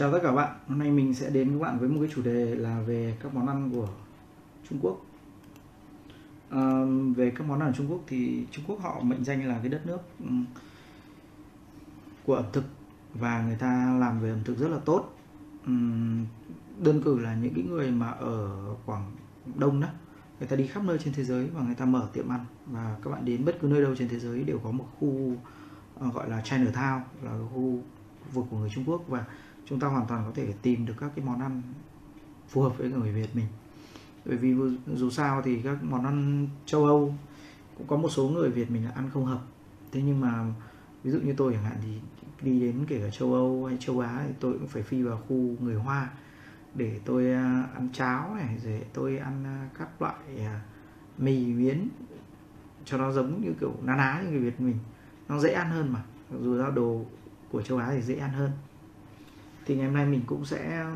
Chào tất cả các bạn, hôm nay mình sẽ đến các bạn với một cái chủ đề là về các món ăn của Trung Quốc. Về các món ăn ở Trung Quốc thì Trung Quốc họ mệnh danh là cái đất nước của ẩm thực, và người ta làm về ẩm thực rất là tốt. Đơn cử là những cái người mà ở Quảng Đông đó, người ta đi khắp nơi trên thế giới và người ta mở tiệm ăn, và các bạn đến bất cứ nơi đâu trên thế giới đều có một khu gọi là Chinatown, là khu vực của người Trung Quốc, và chúng ta hoàn toàn có thể tìm được các cái món ăn phù hợp với người Việt mình. Bởi vì dù sao thì các món ăn châu Âu cũng có một số người Việt mình là ăn không hợp. Thế nhưng mà ví dụ như tôi chẳng hạn, thì đi đến kể cả châu Âu hay châu Á thì tôi cũng phải phi vào khu người Hoa để tôi ăn cháo này, rồi tôi ăn các loại mì miến cho nó giống như kiểu na ná như người Việt mình. Nó dễ ăn hơn mà, dù sao đồ của châu Á thì dễ ăn hơn. Thì ngày hôm nay mình cũng sẽ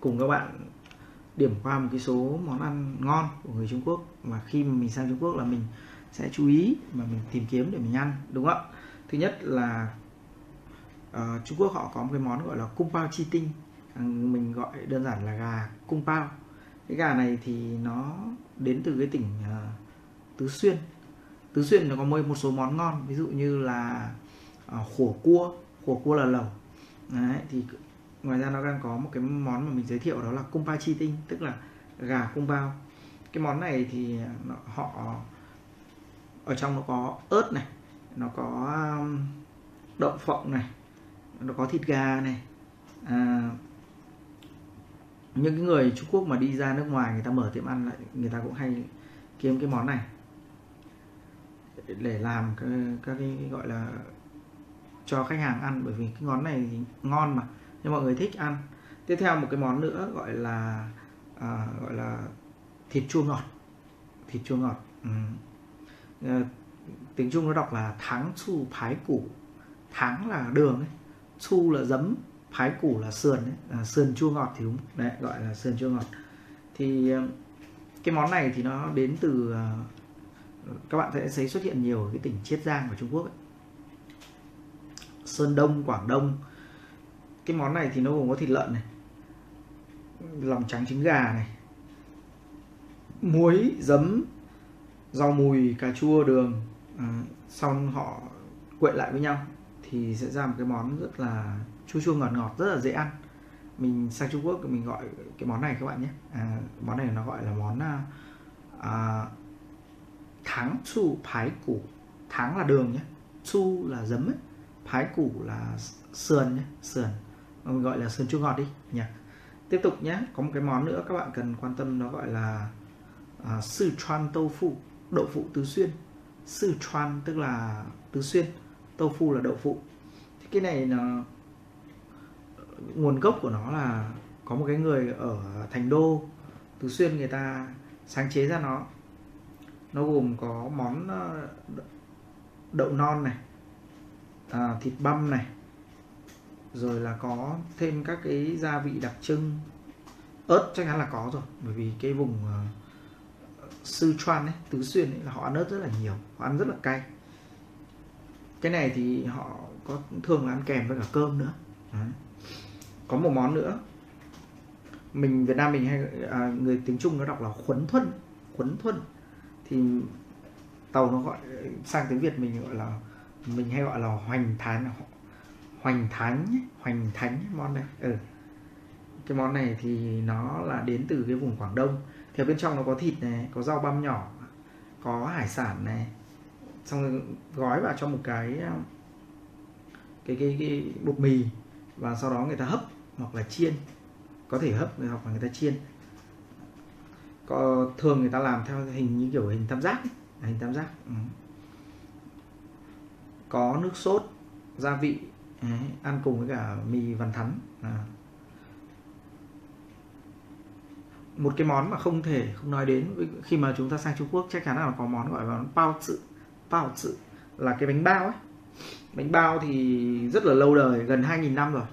cùng các bạn điểm qua một cái số món ăn ngon của người Trung Quốc, mà khi mà mình sang Trung Quốc là mình sẽ chú ý mà mình tìm kiếm để mình ăn, đúng không ạ? Thứ nhất là Trung Quốc họ có một cái món gọi là Kung Pao Chi Tinh, mình gọi đơn giản là gà Kung Pao. Cái gà này thì nó đến từ cái tỉnh Tứ Xuyên. Tứ Xuyên nó có một số món ngon, ví dụ như là khổ cua là lẩu. Đấy, thì ngoài ra nó đang có một cái món mà mình giới thiệu, đó là Kung Pao Chi Tinh, tức là gà Kung Pao. Cái món này thì họ ở trong nó có ớt này, nó có đậu phộng này, nó có thịt gà này. Những người Trung Quốc mà đi ra nước ngoài người ta mở tiệm ăn lại, người ta cũng hay kiếm cái món này để làm các cái gọi là cho khách hàng ăn, bởi vì cái món này thì ngon mà nhưng mọi người thích ăn. Tiếp theo một cái món nữa gọi là thịt chua ngọt. Tiếng Trung nó đọc là Tháng Su Phái Củ. Tháng là đường ấy, su là giấm, phái củ là sườn ấy. Sườn chua ngọt thì đúng đấy, gọi là sườn chua ngọt. Thì cái món này thì nó đến từ, các bạn sẽ thấy xuất hiện nhiều ở cái tỉnh Chiết Giang của Trung Quốc ấy, Sơn Đông, Quảng Đông. Cái món này thì nó gồm có thịt lợn này, lòng trắng trứng gà này, muối, giấm, rau mùi, cà chua, đường, xong họ quậy lại với nhau thì sẽ ra một cái món rất là chua ngọt, rất là dễ ăn. Mình sang Trung Quốc thì mình gọi cái món này các bạn nhé, món này nó gọi là món Tháng Su Phái Củ. Tháng là đường nhé, su là giấm ấy, phái củ là sườn nhé, sườn mình gọi là sườn chua ngọt đi nhỉ. Tiếp tục nhé, có một cái món nữa các bạn cần quan tâm, nó gọi là Sichuan tofu, đậu phụ Tứ Xuyên. Sichuan tức là Tứ Xuyên, tofu là đậu phụ. Thì cái này là nguồn gốc của nó là có một cái người ở Thành Đô Tứ Xuyên người ta sáng chế ra nó. Nó gồm có món đậu non này, thịt băm này, rồi là có thêm các cái gia vị đặc trưng. Ớt chắc chắn là có rồi, bởi vì cái vùng Sichuan ấy, Tứ Xuyên ấy, là họ ăn ớt rất là nhiều, họ ăn rất là cay. Cái này thì họ có thường là ăn kèm với cả cơm nữa. Đấy. Có một món nữa mình Việt Nam mình hay người tiếng Trung nó đọc là Khuấn Thuân, thì tàu nó gọi sang tiếng Việt mình gọi là, mình hay gọi là Hoành Thánh. Món này cái món này thì nó là đến từ cái vùng Quảng Đông. Thì bên trong nó có thịt này, có rau băm nhỏ, có hải sản này, xong rồi gói vào trong một cái bột mì, và sau đó người ta hấp hoặc là chiên, có thể hấp hoặc là người ta chiên. Có, thường người ta làm theo hình như kiểu hình tam giác. Có nước sốt, gia vị. Đấy, ăn cùng với cả mì vằn thắn. Một cái món mà không thể không nói đến khi mà chúng ta sang Trung Quốc chắc chắn là có món gọi là Bao Tử, là cái bánh bao ấy. Bánh bao thì rất là lâu đời, gần 2.000 năm rồi.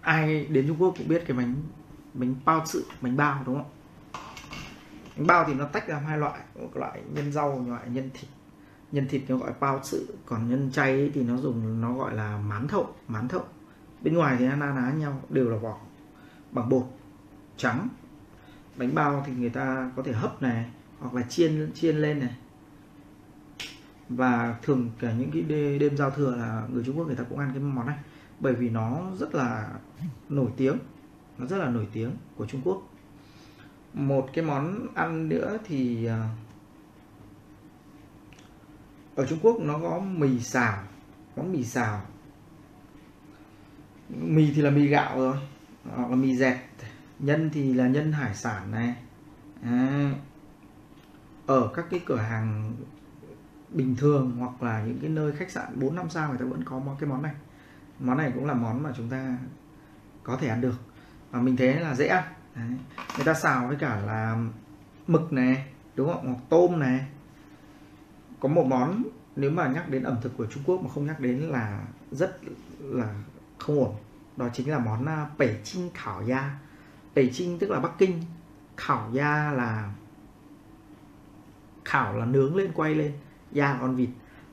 Ai đến Trung Quốc cũng biết cái bánh bao, đúng không? Bánh bao thì nó tách ra hai loại, một loại nhân rau, một loại nhân thịt. nhân thịt nó gọi bao tử, còn nhân chay thì nó gọi là mán thậu. Mán thậu bên ngoài thì na ná nhau, đều là vỏ bằng bột trắng. Bánh bao thì người ta có thể hấp này hoặc là chiên lên này. Và thường cả những cái đêm giao thừa là người Trung Quốc người ta cũng ăn cái món này, bởi vì nó rất là nổi tiếng, nó rất là nổi tiếng của Trung Quốc. Một cái món ăn nữa thì ở Trung Quốc nó có mì xào, món mì xào. Mì thì là mì gạo rồi, hoặc là mì dẹt. Nhân thì là nhân hải sản này. Ở các cái cửa hàng bình thường hoặc là những cái nơi khách sạn 4-5 sao người ta vẫn có cái món này. Món này cũng là món mà chúng ta có thể ăn được, và mình thấy là dễ ăn. Đấy. Người ta xào với cả là mực này, đúng không? Hoặc tôm này. Có một món nếu mà nhắc đến ẩm thực của Trung Quốc mà không nhắc đến là rất là không ổn. Đó chính là món Bắc Kinh Khảo Da. Bắc Kinh tức là Bắc Kinh, Khảo Da là khảo là nướng lên, quay lên, da là con vịt.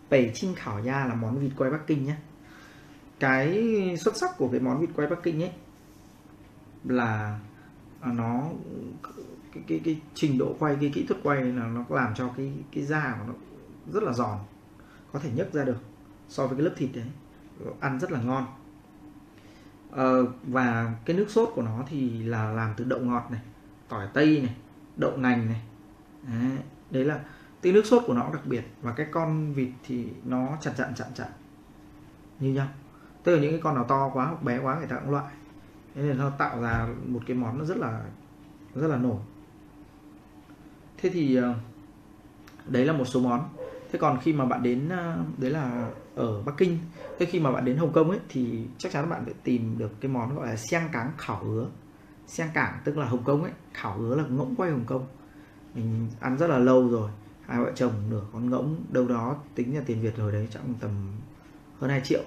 Bắc Kinh Khảo Da là món vịt quay Bắc Kinh nhé. Cái xuất sắc của cái món vịt quay Bắc Kinh ấy là nó cái trình độ quay, cái kỹ thuật quay là nó làm cho cái da của nó rất là giòn, có thể nhấc ra được so với cái lớp thịt đấy, ăn rất là ngon. Và cái nước sốt của nó thì là làm từ đậu ngọt này, tỏi tây này, đậu nành này. Đấy là cái nước sốt của nó đặc biệt, và cái con vịt thì nó chặt như nhau, tức là những cái con nào to quá hoặc bé quá người ta cũng loại. Thế nên nó tạo ra một cái món nó rất là nổi. Thế thì đấy là một số món. Thế còn khi mà bạn đến, đấy là ở Bắc Kinh. Thế khi mà bạn đến Hồng Kông ấy thì chắc chắn bạn phải tìm được cái món gọi là Sen Cáng Khảo Hứa. Sen Cáng tức là Hồng Kông ấy, Khảo Hứa là ngỗng quay Hồng Kông. Mình ăn rất là lâu rồi, hai vợ chồng nửa con ngỗng đâu đó tính là tiền Việt rồi đấy, chắc tầm hơn 2 triệu.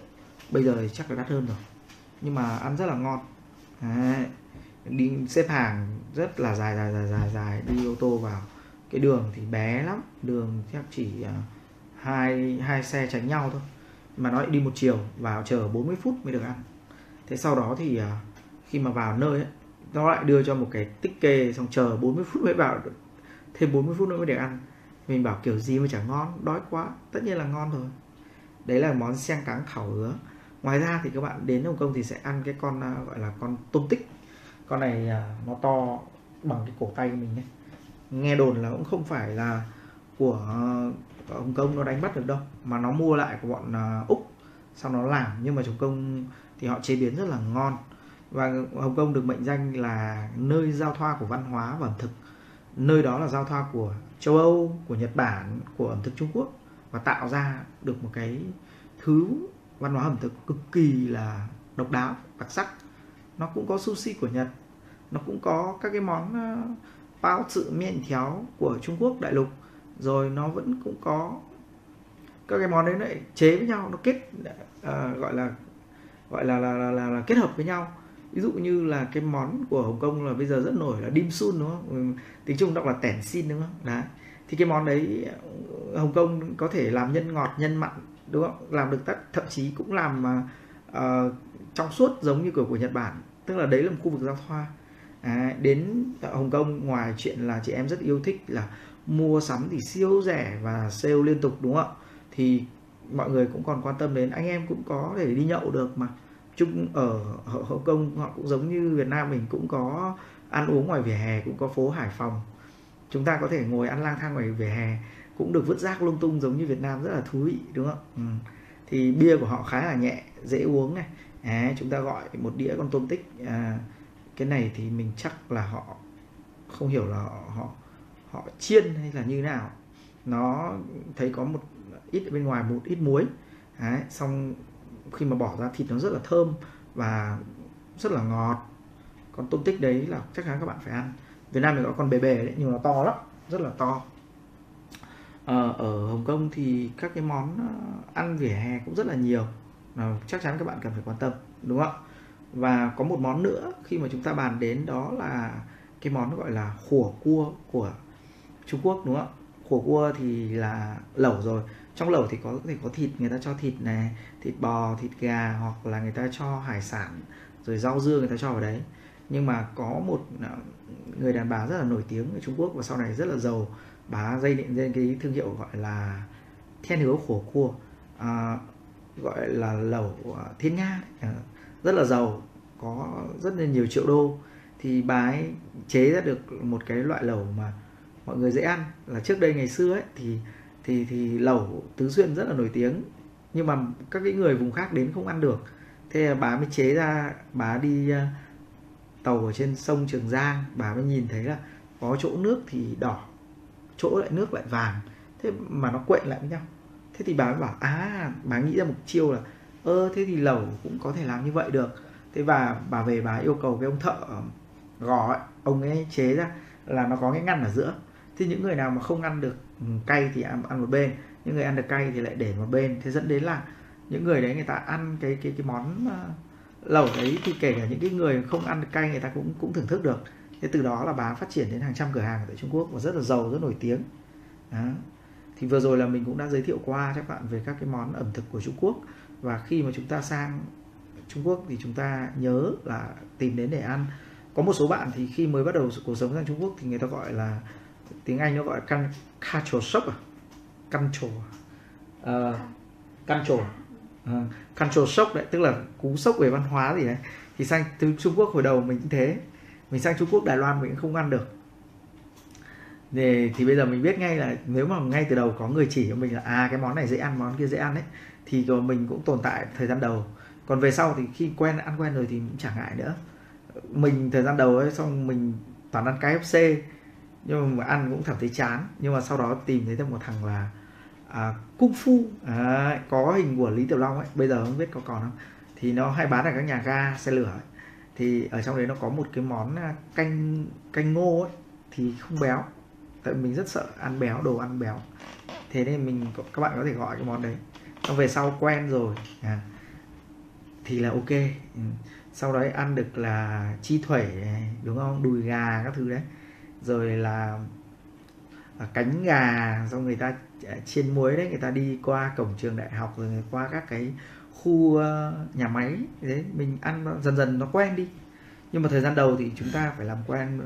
Bây giờ thì chắc là đắt hơn rồi, nhưng mà ăn rất là ngon. Đấy. Đi xếp hàng rất là dài, đi ô tô vào. Cái đường thì bé lắm, đường chắc chỉ hai xe tránh nhau thôi, mà nó lại đi một chiều, vào chờ 40 phút mới được ăn. Thế sau đó thì khi mà vào nơi ấy, nó lại đưa cho một cái tích kê, xong chờ 40 phút mới vào, thêm 40 phút nữa mới được ăn. Mình bảo kiểu gì mà chả ngon, đói quá, tất nhiên là ngon rồi. Đấy là món Sen Cáng Khảo Hứa. Ngoài ra thì các bạn đến Hồng Kông thì sẽ ăn cái con gọi là con tôm tích. Con này nó to bằng cái cổ tay của mình ấy. Nghe đồn là cũng không phải là của Hồng Kông nó đánh bắt được đâu, mà nó mua lại của bọn Úc, sau nó làm. Nhưng mà Hồng Kông thì họ chế biến rất là ngon. Và Hồng Kông được mệnh danh là nơi giao thoa của văn hóa và ẩm thực. Nơi đó là giao thoa của châu Âu, của Nhật Bản, của ẩm thực Trung Quốc, và tạo ra được một cái thứ văn hóa ẩm thực cực kỳ là độc đáo, đặc sắc. Nó cũng có sushi của Nhật, nó cũng có các cái món bao tử, miên théo của Trung Quốc đại lục, rồi nó vẫn cũng có các cái món đấy lại chế với nhau, nó kết gọi là kết hợp với nhau. Ví dụ như là cái món của Hồng Kông là bây giờ rất nổi là dim sum, đúng không? Tiếng Trung đọc là tẻn xin, đúng không? Đấy. Thì cái món đấy Hồng Kông có thể làm nhân ngọt, nhân mặn, đúng không? Làm được tất, thậm chí cũng làm trong suốt giống như của Nhật Bản, tức là đấy là một khu vực giao thoa. Đến Hồng Kông ngoài chuyện là chị em rất yêu thích là mua sắm thì siêu rẻ và sale liên tục, đúng không ạ? Thì mọi người cũng còn quan tâm đến, anh em cũng có thể đi nhậu được mà. Chung ở Hồng Kông họ cũng giống như Việt Nam mình, cũng có ăn uống ngoài vỉa hè, cũng có phố Hải Phòng. Chúng ta có thể ngồi ăn lang thang ngoài vỉa hè, cũng được vứt rác lung tung giống như Việt Nam, rất là thú vị, đúng không ạ? Thì bia của họ khá là nhẹ, dễ uống này. Chúng ta gọi một đĩa con tôm tích. Cái này thì mình chắc là họ không hiểu là họ chiên hay là như nào. Nó thấy có một ít ở bên ngoài, một ít muối. Đấy, xong khi mà bỏ ra thịt nó rất là thơm và rất là ngọt. Con tôm tích đấy là chắc chắn các bạn phải ăn. Việt Nam mình có con bề bề đấy, nhưng nó to lắm, rất là to. Ở Hồng Kông thì các cái món ăn vỉa hè cũng rất là nhiều. Chắc chắn các bạn cần phải quan tâm, đúng không ạ? Và có một món nữa khi mà chúng ta bàn đến, đó là cái món gọi là khổ cua của Trung Quốc, đúng không ạ? Khổ cua thì là lẩu rồi, Trong lẩu thì có thịt, người ta cho thịt này, thịt bò, thịt gà, hoặc là người ta cho hải sản, rồi rau dưa người ta cho vào đấy. Nhưng mà có một người đàn bà rất là nổi tiếng ở Trung Quốc và sau này rất là giàu, bà dây định lên cái thương hiệu gọi là Thiên Hứa Khổ Cua, gọi là lẩu Thiên Nga, rất là giàu, có rất là nhiều triệu đô. Thì bà ấy chế ra được một cái loại lẩu mà mọi người dễ ăn. Là trước đây ngày xưa ấy thì lẩu Tứ Xuyên rất là nổi tiếng, nhưng mà các cái người vùng khác đến không ăn được. Thế là bà mới chế ra, bà đi tàu ở trên sông Trường Giang, bà mới nhìn thấy là có chỗ nước thì đỏ, chỗ lại nước lại vàng, thế mà nó quện lại với nhau. Thế thì bà mới bảo, bà nghĩ ra một chiêu là thế thì lẩu cũng có thể làm như vậy được. Thế và bà về bà yêu cầu cái ông thợ gò ấy, ông ấy chế ra là nó có cái ngăn ở giữa. Thì những người nào mà không ăn được cay thì ăn một bên, những người ăn được cay thì lại để một bên. Thế dẫn đến là những người đấy người ta ăn cái món lẩu đấy, thì kể cả những cái người không ăn được cay người ta cũng thưởng thức được. Thế từ đó là bà phát triển đến hàng trăm cửa hàng tại Trung Quốc và rất là giàu, rất nổi tiếng. Đó. Thì vừa rồi là mình cũng đã giới thiệu qua cho các bạn về các cái món ẩm thực của Trung Quốc. Và khi mà chúng ta sang Trung Quốc thì chúng ta nhớ là tìm đến để ăn. Có một số bạn thì khi mới bắt đầu cuộc sống sang Trung Quốc thì người ta gọi là, tiếng Anh nó gọi là culture shock, culture shock đấy, tức là cú sốc về văn hóa gì đấy. Thì sang từ Trung Quốc hồi đầu mình cũng thế, mình sang Trung Quốc, Đài Loan mình cũng không ăn được. Thì bây giờ mình biết ngay là nếu mà ngay từ đầu có người chỉ cho mình là cái món này dễ ăn, món kia dễ ăn ấy, thì mình cũng tồn tại thời gian đầu. Còn về sau thì khi ăn quen rồi thì cũng chả ngại nữa. Mình thời gian đầu ấy, xong mình toàn ăn KFC, nhưng mà ăn cũng cảm thấy chán. Nhưng mà sau đó tìm thấy thêm một thằng là Kung Fu, có hình của Lý Tiểu Long ấy, bây giờ không biết có còn không. Thì nó hay bán ở các nhà ga xe lửa ấy. Thì ở trong đấy nó có một cái món canh ngô ấy, thì không béo, tại mình rất sợ ăn béo, đồ ăn béo. Thế nên các bạn có thể gọi cái món đấy. Xong về sau quen rồi thì là ok. Sau đấy ăn được là chi thuẩy này, đúng không, đùi gà các thứ đấy, rồi là cánh gà. Xong người ta chiên muối đấy, người ta đi qua cổng trường đại học, rồi qua các cái khu nhà máy đấy, mình ăn dần dần nó quen đi. Nhưng mà thời gian đầu thì chúng ta phải làm quen.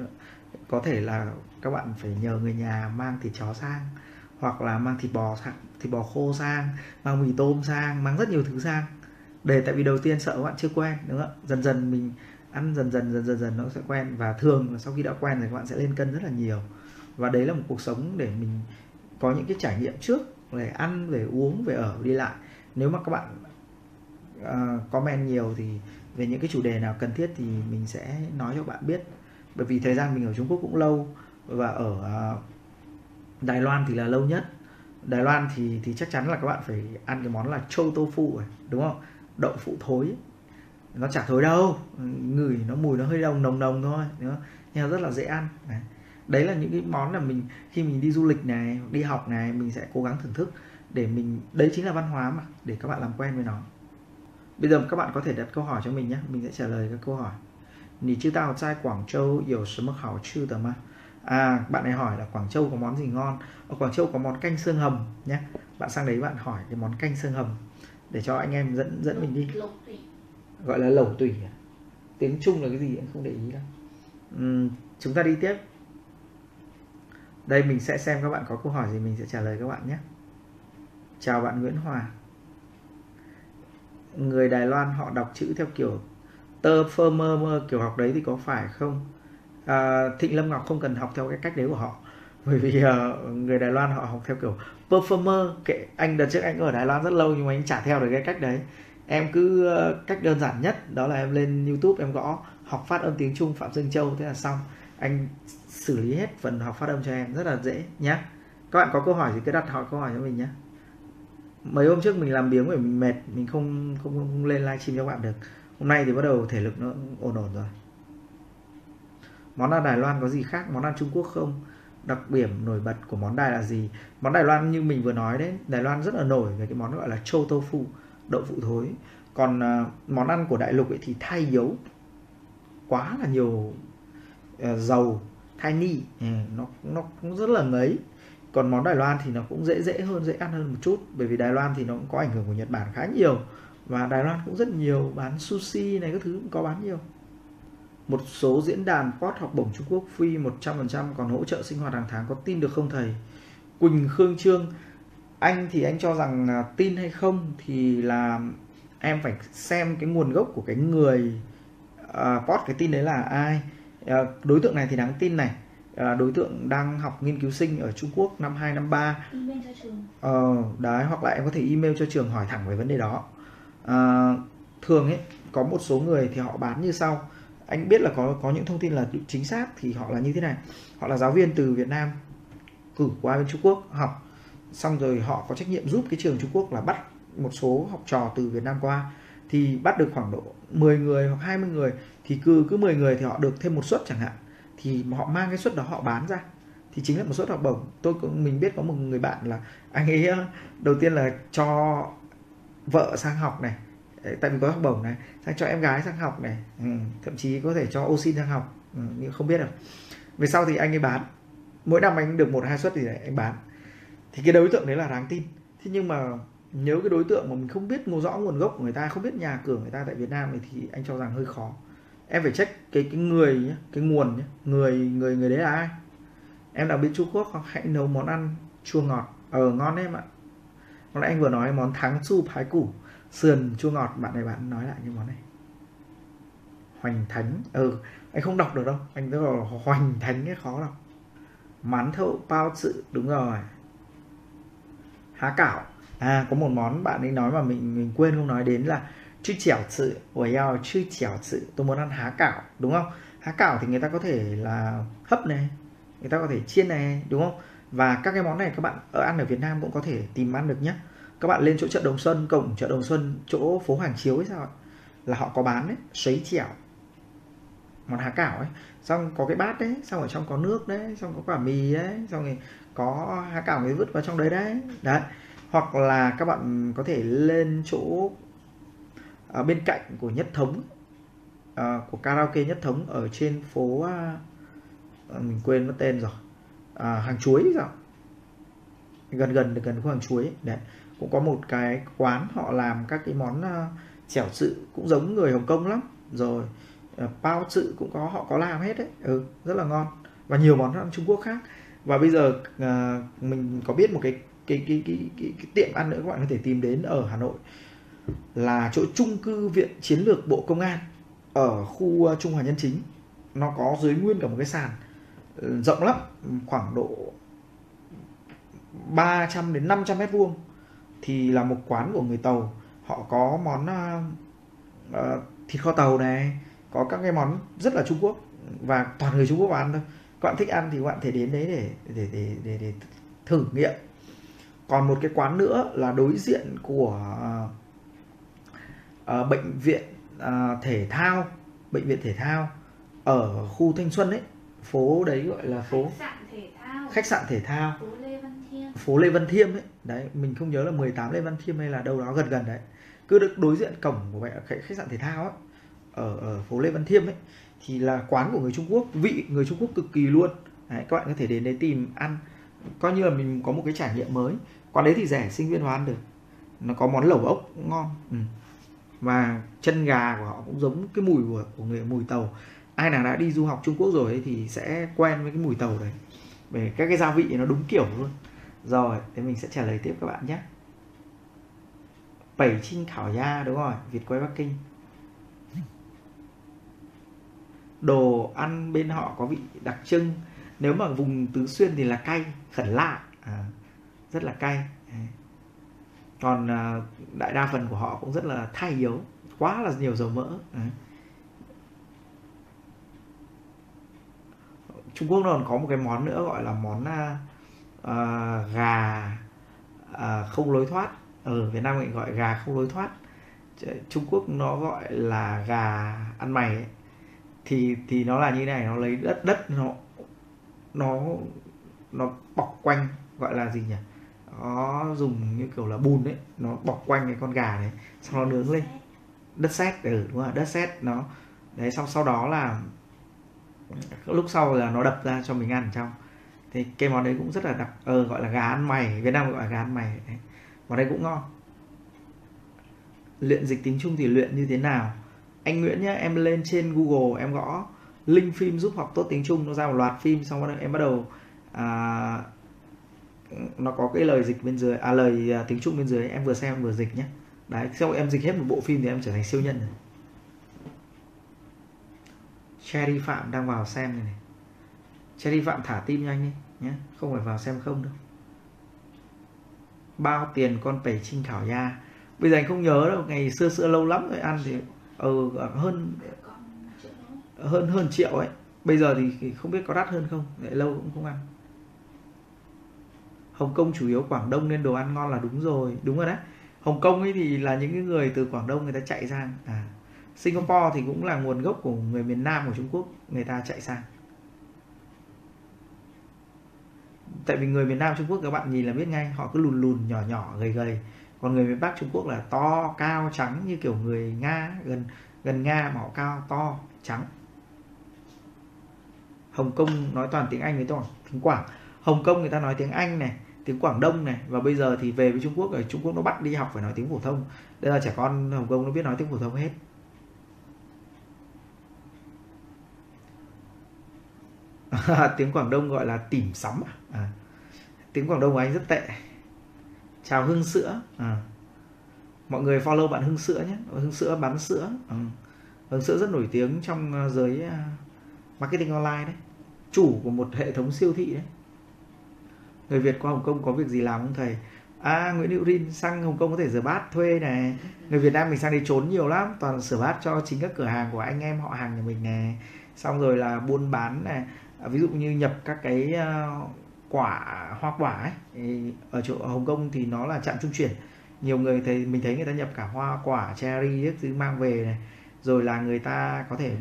Có thể là các bạn phải nhờ người nhà mang thịt chó sang, hoặc là mang thịt bò khô sang, mang mì tôm sang, mang rất nhiều thứ sang. Tại vì đầu tiên sợ các bạn chưa quen, đúng không? Dần dần mình ăn dần dần nó sẽ quen. Và thường là sau khi đã quen rồi các bạn sẽ lên cân rất là nhiều. Và đấy là một cuộc sống để mình có những cái trải nghiệm trước, về ăn, về uống, về ở, đi lại. Nếu mà các bạn comment nhiều thì về những cái chủ đề nào cần thiết thì mình sẽ nói cho các bạn biết. Bởi vì thời gian mình ở Trung Quốc cũng lâu, và ở Đài Loan thì là lâu nhất. Đài Loan thì chắc chắn là các bạn phải ăn cái món là Chou Tofu rồi, đúng không? Đậu phụ thối ấy. Nó chả thối đâu, ngửi nó mùi nó hơi nồng thôi, đúng không? Nhưng rất là dễ ăn. Đấy là những cái món là mình khi mình đi du lịch này, đi học này, mình sẽ cố gắng thưởng thức để đấy chính là văn hóa mà, để các bạn làm quen với nó. Bây giờ các bạn có thể đặt câu hỏi cho mình nhé, mình sẽ trả lời các câu hỏi. Nì chứ tao trai Quảng Châu hiểu sớm mực hảo chư tầm à? Bạn này hỏi là Quảng Châu có món gì ngon? Ở Quảng Châu có món canh xương hầm nhé. Bạn sang đấy bạn hỏi cái món canh xương hầm để cho anh em dẫn mình đi. Gọi là lẩu tủy à? Tiếng Trung là cái gì em không để ý đâu. Chúng ta đi tiếp. Đây mình sẽ xem các bạn có câu hỏi gì mình sẽ trả lời các bạn nhé. Chào bạn Nguyễn Hòa. Người Đài Loan họ đọc chữ theo kiểu tơ phơ mơ mơ kiểu học đấy thì có phải không? Thịnh Lâm Ngọc không cần học theo cái cách đấy của họ, bởi vì người Đài Loan họ học theo kiểu performer. Kệ anh, đợt trước anh ở Đài Loan rất lâu nhưng mà anh chả theo được cái cách đấy. Em cứ cách đơn giản nhất đó là em lên YouTube em gõ học phát âm tiếng Trung Phạm Dân Châu, thế là xong, anh xử lý hết phần học phát âm cho em rất là dễ nhé. Các bạn có câu hỏi thì cứ đặt hỏi câu hỏi cho mình nhé. Mấy hôm trước mình làm biếng bởi mình mệt, mình không lên livestream cho các bạn được. Hôm nay thì bắt đầu thể lực nó ổn rồi. Món ăn Đài Loan có gì khác món ăn Trung Quốc không? Đặc điểm nổi bật của món Đài là gì? Món Đài Loan như mình vừa nói đấy, Đài Loan rất là nổi về cái món gọi là Chou Tofu, đậu phụ thối. Còn món ăn của đại lục ấy thì thay dấu quá là nhiều dầu, thay ni, nó cũng rất là ngấy. Còn món Đài Loan thì nó cũng dễ hơn, dễ ăn hơn một chút, bởi vì Đài Loan thì nó cũng có ảnh hưởng của Nhật Bản khá nhiều, và Đài Loan cũng rất nhiều bán sushi này các thứ cũng có bán nhiều. Một số diễn đàn post học bổng Trung Quốc free 100%, còn hỗ trợ sinh hoạt hàng tháng, có tin được không thầy? Quỳnh Khương Trương, anh thì anh cho rằng là tin hay không thì là em phải xem cái nguồn gốc của cái người post cái tin đấy là ai. Đối tượng này thì đáng tin này. Đối tượng đang học nghiên cứu sinh ở Trung Quốc năm 2, năm 3. Email cho trường. Đấy, hoặc là em có thể email cho trường hỏi thẳng về vấn đề đó. Thường ấy, có một số người thì họ bán như sau. Anh biết là có những thông tin là chính xác thì họ là như thế này. Họ là giáo viên từ Việt Nam cử qua bên Trung Quốc học. Xong rồi họ có trách nhiệm giúp cái trường Trung Quốc là bắt một số học trò từ Việt Nam qua. Thì bắt được khoảng độ 10 người hoặc 20 người. Thì cứ 10 người thì họ được thêm một suất chẳng hạn. Thì họ mang cái suất đó họ bán ra, thì chính là một suất học bổng. Mình biết có một người bạn là anh ấy đầu tiên là cho vợ sang học này, tại vì có học bổng này, sang cho em gái sang học này, thậm chí có thể cho ô xin sang học, nhưng không biết rồi. Về sau thì anh ấy bán, mỗi năm anh được 1-2 suất thì anh bán. Thì cái đối tượng đấy là đáng tin. Thế nhưng mà nếu cái đối tượng mà mình không biết rõ nguồn gốc của người ta, không biết nhà cửa người ta tại Việt Nam thì anh cho rằng hơi khó. Em phải check cái người nhé, cái nguồn nhé, người đấy là ai. Em đã biết Trung Quốc không? Hãy nấu món ăn chua ngọt, ngon đấy em ạ. Hôm nay anh vừa nói món Tháng Su Phái Củ, sườn chua ngọt, bạn nói lại cái món này. Hoành Thánh, anh không đọc được đâu, anh cứ bảo Hoành Thánh ấy, khó đọc. Mán thậu Bao Tử, đúng rồi. Há cảo, có một món bạn ấy nói mà mình quên không nói đến là chứ chẻo sự, tôi muốn ăn há cảo, đúng không? Há cảo thì người ta có thể là hấp này, người ta có thể chiên này, đúng không? Và các cái món này các bạn ăn ở Việt Nam cũng có thể tìm ăn được nhé. Các bạn lên chỗ chợ Đồng Xuân, cổng chợ Đồng Xuân, chỗ phố Hàng Chiếu ấy sao ạ? Là họ có bán đấy, sấy chẻo, món há cảo ấy. Xong có cái bát đấy, xong ở trong có nước đấy, xong có quả mì đấy, xong rồi có há cảo mới vứt vào trong đấy đấy. Đấy. Hoặc là các bạn có thể lên chỗ bên cạnh của Nhất Thống, của karaoke Nhất Thống ở trên phố mình quên mất tên rồi, Hàng Chuối rồi, gần khu Hàng Chuối đấy, cũng có một cái quán họ làm các cái món chẻo sự cũng giống người Hồng Kông lắm rồi, bao sự cũng có, họ có làm hết đấy, rất là ngon, và nhiều món ăn Trung Quốc khác. Và bây giờ mình có biết một cái tiệm ăn nữa các bạn có thể tìm đến ở Hà Nội, là chỗ chung cư Viện Chiến lược Bộ Công an ở khu Trung Hòa Nhân Chính. Nó có dưới nguyên cả một cái sàn rộng lắm, khoảng độ 300 đến 500 mét vuông, thì là một quán của người Tàu. Họ có món thịt kho tàu này, có các cái món rất là Trung Quốc, và toàn người Trung Quốc ăn thôi. Các bạn thích ăn thì các bạn thể đến đấy để thử nghiệm. Còn một cái quán nữa là đối diện của bệnh viện thể thao, ở khu Thanh Xuân ấy, phố đấy gọi là phố khách sạn thể thao, phố Lê Văn Thiêm ấy, đấy mình không nhớ là 18 Lê Văn Thiêm hay là đâu đó gần đấy, cứ được đối diện cổng của khách sạn thể thao ấy, ở phố Lê Văn Thiêm ấy, thì là quán của người Trung Quốc, vị người Trung Quốc cực kỳ luôn. Đấy, các bạn có thể đến đấy tìm ăn, coi như là mình có một cái trải nghiệm mới. Quán đấy thì rẻ, sinh viên hoàn được, nó có món lẩu ốc cũng ngon. Và chân gà của họ cũng giống cái mùi của người mùi Tàu. Ai nào đã đi du học Trung Quốc rồi ấy thì sẽ quen với cái mùi Tàu đấy. Về các cái gia vị nó đúng kiểu luôn. Rồi, thế mình sẽ trả lời tiếp các bạn nhé. Bảy Trinh Khảo Da, đúng rồi, Việt quê Bắc Kinh. Đồ ăn bên họ có vị đặc trưng. Nếu mà vùng Tứ Xuyên thì là cay, khẩn lạ, rất là cay. Còn đại đa phần của họ cũng rất là thái yếu, quá là nhiều dầu mỡ. Trung Quốc còn có một cái món nữa gọi là món gà không lối thoát. Ở Việt Nam mình gọi gà không lối thoát, Trung Quốc nó gọi là gà ăn mày ấy. Thì nó là như này, nó lấy đất nó bọc quanh, gọi là gì nhỉ? Nó dùng như kiểu là bùn ấy, nó bọc quanh cái con gà đấy, xong nó nướng lên. Đất sét, đúng rồi, đất sét nó. Đấy, xong sau đó là lúc sau là nó đập ra cho mình ăn trong. Thì cái món đấy cũng rất là đặc, gọi là gà ăn mày, Việt Nam gọi là gà ăn mày đấy. Món đấy cũng ngon. Luyện dịch tiếng Trung thì luyện như thế nào? Anh Nguyễn nhá, em lên trên Google em gõ link phim giúp học tốt tiếng Trung, nó ra một loạt phim, xong rồi em bắt đầu nó có cái lời dịch bên dưới, lời tiếng Trung bên dưới, em vừa xem em vừa dịch nhé. Đấy, sau em dịch hết một bộ phim thì em trở thành siêu nhân rồi. Cherry Phạm đang vào xem này này. Cherry Phạm thả tim nhanh đi nhé, không phải vào xem không đâu. Bao tiền con Bảy Trinh Khảo Da? Bây giờ anh không nhớ đâu, ngày xưa lâu lắm rồi ăn thì hơn triệu ấy. Bây giờ thì không biết có đắt hơn không, lại lâu cũng không ăn. Hồng Kông chủ yếu Quảng Đông nên đồ ăn ngon là đúng rồi, đúng rồi đấy. Hồng Kông ấy thì là những người từ Quảng Đông người ta chạy sang. Singapore thì cũng là nguồn gốc của người miền Nam của Trung Quốc, người ta chạy sang. Tại vì người miền Nam Trung Quốc các bạn nhìn là biết ngay, họ cứ lùn lùn, nhỏ nhỏ, gầy gầy. Còn người miền Bắc Trung Quốc là to, cao, trắng như kiểu người Nga, gần Nga mà họ cao, to, trắng. Hồng Kông nói toàn tiếng Anh với toàn tiếng Quảng. Hồng Kông người ta nói tiếng Anh này, tiếng Quảng Đông này, và bây giờ thì về với Trung Quốc rồi, Trung Quốc nó bắt đi học phải nói tiếng phổ thông. Đây là trẻ con Hồng Kông nó biết nói tiếng phổ thông hết. Tiếng Quảng Đông gọi là tìm sắm à? Tiếng Quảng Đông của anh rất tệ. Chào Hưng Sữa Mọi người follow bạn Hưng Sữa nhé. Hưng Sữa bán sữa. Hưng Sữa rất nổi tiếng trong giới marketing online đấy. Chủ của một hệ thống siêu thị đấy. Người Việt qua Hồng Kông có việc gì làm không thầy? Nguyễn Hữu Rin, sang Hồng Kông có thể rửa bát thuê này. Người Việt Nam mình sang đây trốn nhiều lắm, toàn sửa bát cho chính các cửa hàng của anh em họ hàng nhà mình này. Xong rồi là buôn bán này, ví dụ như nhập các cái hoa quả ấy. Ở chỗ Hồng Kông thì nó là trạm trung chuyển. Nhiều người thấy, mình thấy người ta nhập cả hoa quả, cherry ấy, thứ mang về này. Rồi là người ta có thể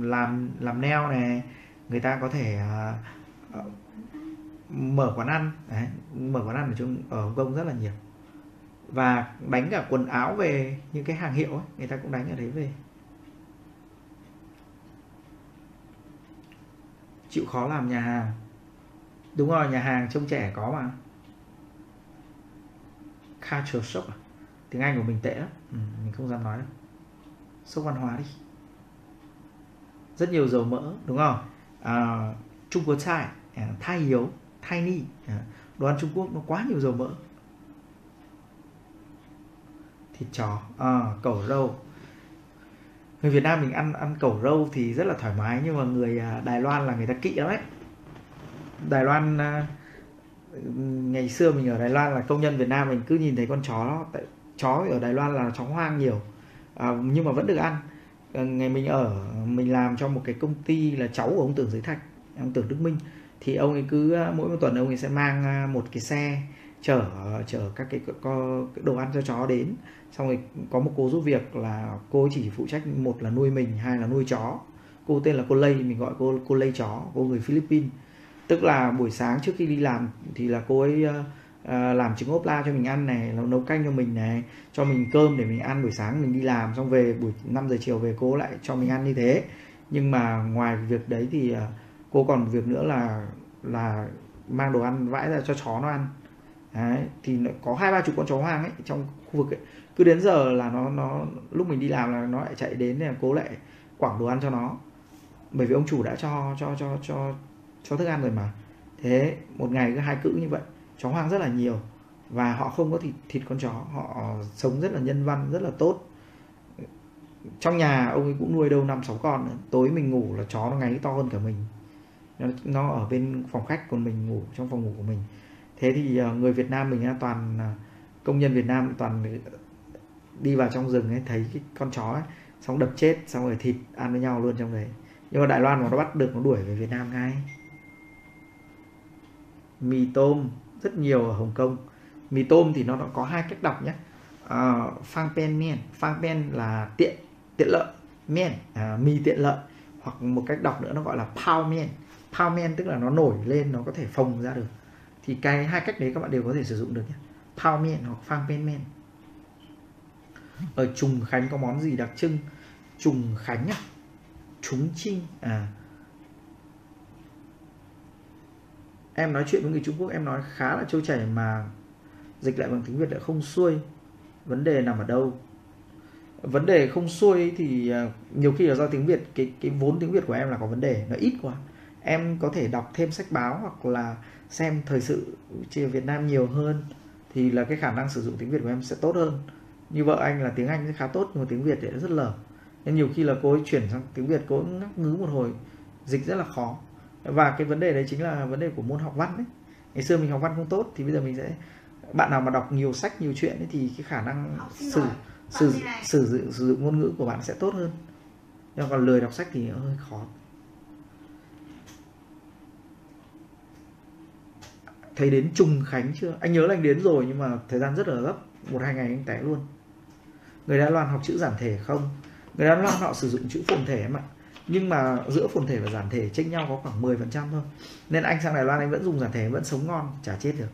làm nail này, người ta có thể mở quán ăn đấy, mở quán ăn ở Hồng Kông rất là nhiều. Và đánh cả quần áo về, những cái hàng hiệu ấy, người ta cũng đánh ở đấy về. Chịu khó làm nhà hàng. Đúng rồi, nhà hàng trông trẻ có mà. Culture shock à? Tiếng Anh của mình tệ lắm, mình không dám nói đâu. Sốc văn hóa đi. Rất nhiều dầu mỡ, đúng không? Trung Quốc chai, thai yếu, thai ni. Đồ ăn Trung Quốc nó quá nhiều dầu mỡ. Thịt chó, cẩu râu. Người Việt Nam mình ăn cẩu râu thì rất là thoải mái, nhưng mà người Đài Loan là người ta kỵ lắm đấy. Đài Loan, ngày xưa mình ở Đài Loan là công nhân Việt Nam mình cứ nhìn thấy con chó đó. Chó ở Đài Loan là chó hoang nhiều, nhưng mà vẫn được ăn. Ngày mình làm cho một cái công ty là cháu của ông Tưởng Giới Thạch, ông Tưởng Đức Minh, thì ông ấy cứ mỗi một tuần ông ấy sẽ mang một cái xe chở các cái đồ ăn cho chó đến. Xong rồi có một cô giúp việc là cô chỉ phụ trách, một là nuôi mình, hai là nuôi chó. Cô tên là cô Lây, mình gọi cô Lây chó, cô người Philippines. Tức là buổi sáng trước khi đi làm thì là cô ấy làm trứng ốp la cho mình ăn này, nấu canh cho mình này, cho mình cơm để mình ăn buổi sáng mình đi làm, xong về buổi 5 giờ chiều về cô lại cho mình ăn như thế. Nhưng mà ngoài việc đấy thì cô còn việc nữa là mang đồ ăn vãi ra cho chó nó ăn. Đấy, thì có 20-30 con chó hoang ấy trong khu vực ấy. Cứ đến giờ là nó lúc mình đi làm là nó lại chạy đến, cô lại quảng đồ ăn cho nó. Bởi vì ông chủ đã cho thức ăn rồi mà. Thế một ngày cứ 2 cữ như vậy. Chó hoang rất là nhiều. Và họ không có thịt con chó. Họ sống rất là nhân văn, rất là tốt. Trong nhà ông ấy cũng nuôi đâu 5-6 con nữa. Tối mình ngủ là chó nó ngáy to hơn cả mình. Nó ở bên phòng khách, còn mình ngủ trong phòng ngủ của mình. Thế thì người Việt Nam mình là toàn công nhân Việt Nam, toàn đi vào trong rừng ấy, thấy cái con chó ấy, xong đập chết, xong rồi thịt ăn với nhau luôn trong đấy. Nhưng mà Đài Loan mà nó bắt được nó đuổi về Việt Nam ngay. Mì tôm rất nhiều ở Hồng Kông. Mì tôm thì nó có 2 cách đọc nhé. Phang pen men, phang pen là tiện lợi, men mì tiện lợi, hoặc một cách đọc nữa nó gọi là pao men. Pao men tức là nó nổi lên, nó có thể phồng ra được. Thì cái 2 cách đấy các bạn đều có thể sử dụng được nhé. Pao men hoặc phang pen men. Ở Trùng Khánh có món gì đặc trưng? Trùng Khánh Trúng Trinh em nói chuyện với người Trung Quốc em nói khá là trôi chảy mà dịch lại bằng tiếng Việt lại không xuôi. Vấn đề nằm ở đâu? Vấn đề không xuôi thì nhiều khi là do tiếng Việt, cái vốn tiếng Việt của em là có vấn đề, nó ít quá. Em có thể đọc thêm sách báo hoặc là xem thời sự trên Việt Nam nhiều hơn thì là cái khả năng sử dụng tiếng Việt của em sẽ tốt hơn. Như vợ anh là tiếng Anh khá tốt nhưng mà tiếng Việt thì rất lở, nên nhiều khi là cô ấy chuyển sang tiếng Việt cô ấy ngắc ngứ một hồi, dịch rất là khó. Và cái vấn đề đấy chính là vấn đề của môn học văn đấy. Ngày xưa mình học văn không tốt thì bây giờ mình sẽ, bạn nào mà đọc nhiều sách nhiều chuyện ấy, thì cái khả năng sử dụng ngôn ngữ của bạn sẽ tốt hơn. Nhưng còn lười đọc sách thì hơi khó. Thấy đến Trùng Khánh chưa? Anh nhớ là anh đến rồi nhưng mà thời gian rất là gấp, 1-2 ngày anh té luôn. Người Đài Loan học chữ giản thể không? Người Đài Loan họ sử dụng chữ phồn thể em ạ. Nhưng mà giữa phồn thể và giản thể chênh nhau có khoảng 10% thôi. Nên anh sang Đài Loan anh vẫn dùng giản thể, vẫn sống ngon, chả chết được.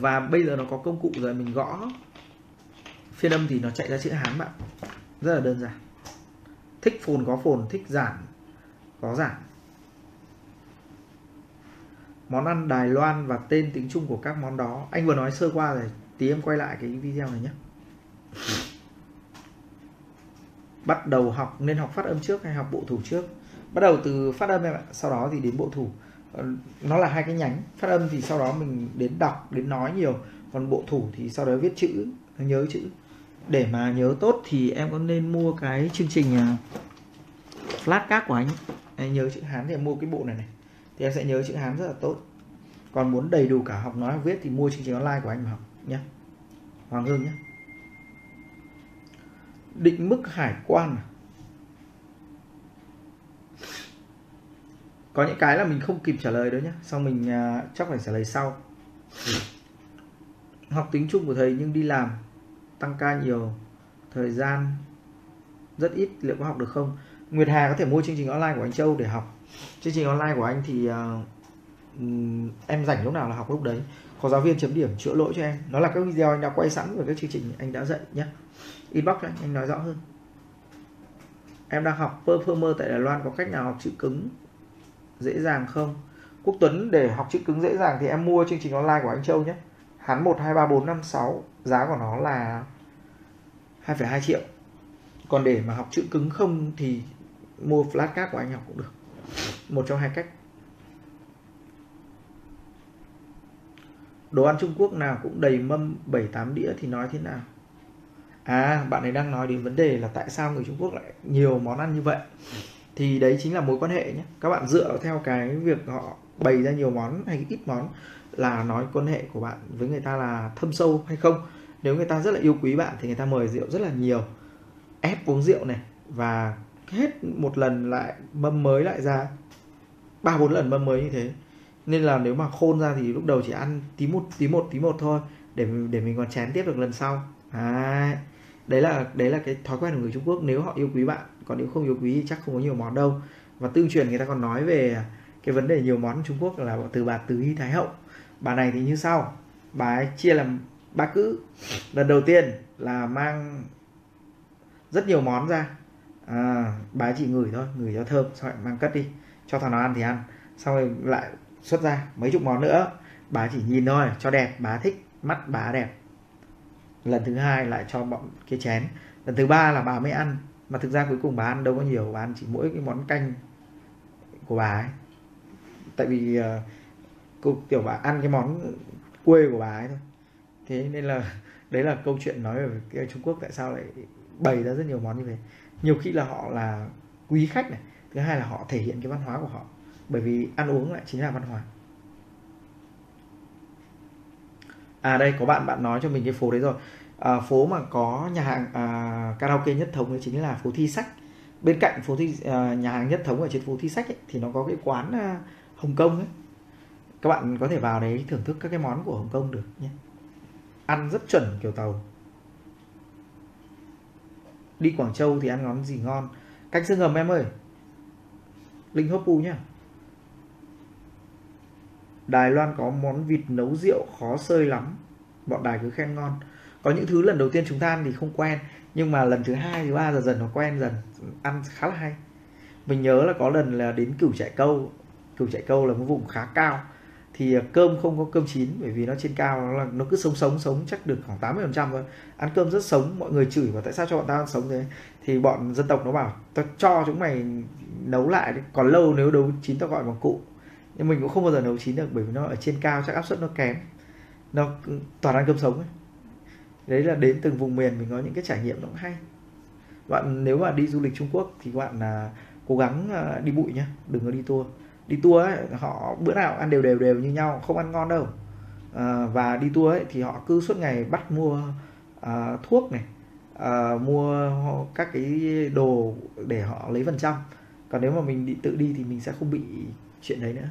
Và bây giờ nó có công cụ rồi, mình gõ phiên âm thì nó chạy ra chữ Hán bạn. Rất là đơn giản. Thích phồn có phồn, thích giản có giản. Món ăn Đài Loan và tên tiếng Trung của các món đó. Anh vừa nói sơ qua rồi, tí em quay lại cái video này nhé. Bắt đầu học nên học phát âm trước hay học bộ thủ trước? Bắt đầu từ phát âm em ạ, sau đó thì đến bộ thủ. Nó là hai cái nhánh. Phát âm thì sau đó mình đến đọc, đến nói nhiều. Còn bộ thủ thì sau đó viết chữ, nhớ chữ. Để mà nhớ tốt thì em có nên mua cái chương trình flashcard của anh. Em nhớ chữ Hán thì em mua cái bộ này này, thì em sẽ nhớ chữ Hán rất là tốt. Còn muốn đầy đủ cả học nói học viết thì mua chương trình online của anh mà học nhé. Hoàng Hương nhé. Định mức hải quan. Có những cái là mình không kịp trả lời đó nhé, xong mình chắc phải trả lời sau. Học tiếng Trung của thầy nhưng đi làm, tăng ca nhiều, thời gian rất ít, liệu có học được không? Nguyệt Hà có thể mua chương trình online của anh Châu để học. Chương trình online của anh thì em rảnh lúc nào là học lúc đấy. Có giáo viên chấm điểm chữa lỗi cho em. Nó là các video anh đã quay sẵn và các chương trình anh đã dạy nhé. Inbox cho anh nói rõ hơn. Em đang học performer tại Đài Loan, có cách nào học chữ cứng dễ dàng không? Quốc Tuấn, để học chữ cứng dễ dàng thì em mua chương trình online của anh Châu nhé. Hán 1, 2, 3, 4, 5, 6. Giá của nó là 2,2 triệu. Còn để mà học chữ cứng không thì mua flashcard của anh học cũng được. Một trong hai cách. Đồ ăn Trung Quốc nào cũng đầy mâm 7-8 đĩa thì nói thế nào? À, bạn ấy đang nói đến vấn đề là tại sao người Trung Quốc lại nhiều món ăn như vậy. Thì đấy chính là mối quan hệ nhé. Các bạn dựa theo cái việc họ bày ra nhiều món hay ít món là nói quan hệ của bạn với người ta là thâm sâu hay không. Nếu người ta rất là yêu quý bạn thì người ta mời rượu rất là nhiều, ép uống rượu này, và hết một lần lại mâm mới lại ra 3-4 lần mâm mới như thế. Nên là nếu mà khôn ra thì lúc đầu chỉ ăn tí một thôi để mình còn chén tiếp được lần sau. Đấy là cái thói quen của người Trung Quốc, nếu họ yêu quý bạn. Còn nếu không yêu quý thì chắc không có nhiều món đâu. Và tương truyền người ta còn nói về cái vấn đề nhiều món Trung Quốc là từ bà Tứ Hy Thái Hậu. Bà này thì như sau, bà ấy chia làm 3 cữ. Lần đầu tiên là mang rất nhiều món ra, bà ấy chỉ ngửi thôi, ngửi cho thơm, xong rồi mang cất đi, cho thằng nó ăn thì ăn. Xong rồi lại xuất ra mấy chục món nữa, bà ấy chỉ nhìn thôi, cho đẹp, bà ấy thích, mắt bà ấy đẹp. Lần thứ hai lại cho bọn cái chén. Lần thứ ba là bà mới ăn. Mà thực ra cuối cùng bà ăn đâu có nhiều, bà ăn chỉ mỗi cái món canh của bà ấy. Tại vì kiểu bà ăn cái món quê của bà ấy thôi. Thế nên là đấy là câu chuyện nói về cái Trung Quốc tại sao lại bày ra rất nhiều món như thế. Nhiều khi là họ là quý khách này, thứ hai là họ thể hiện cái văn hóa của họ. Bởi vì ăn uống lại chính là văn hóa. À đây, có bạn nói cho mình cái phố đấy rồi. Phố mà có nhà hàng karaoke Nhất Thống ấy chính là phố Thi Sách. Bên cạnh phố nhà hàng Nhất Thống ở trên phố Thi Sách ấy, thì nó có cái quán Hồng Kông ấy. Các bạn có thể vào đấy thưởng thức các cái món của Hồng Kông được nhé. Ăn rất chuẩn kiểu Tàu. Đi Quảng Châu thì ăn món gì ngon? Canh xương hầm em ơi. Linh Hốp Pu nhá. Đài Loan có món vịt nấu rượu khó sơi lắm, bọn Đài cứ khen ngon. Có những thứ lần đầu tiên chúng ta ăn thì không quen, nhưng mà lần thứ 2, thứ 3 dần dần nó quen dần, ăn khá là hay. Mình nhớ là có lần là đến Cửu Trải Câu là một vùng khá cao, thì cơm không có cơm chín, bởi vì nó trên cao, nó cứ sống chắc được khoảng 80% thôi. Ăn cơm rất sống, mọi người chửi và tại sao cho bọn tao ăn sống thế. Thì bọn dân tộc nó bảo tao cho chúng mày nấu lại, còn lâu nếu nấu chín tao gọi bằng cụ. Nhưng mình cũng không bao giờ nấu chín được, bởi vì nó ở trên cao chắc áp suất nó kém, nó toàn ăn cơm sống ấy. Đấy là đến từng vùng miền mình có những cái trải nghiệm nó cũng hay. Bạn nếu mà đi du lịch Trung Quốc thì các bạn cố gắng đi bụi nhá, đừng có đi tour. Đi tour ấy, họ bữa nào ăn đều như nhau, không ăn ngon đâu. Và đi tour ấy, thì họ cứ suốt ngày bắt mua thuốc này, mua các cái đồ để họ lấy phần trăm. Còn nếu mà mình tự đi thì mình sẽ không bị chuyện đấy nữa.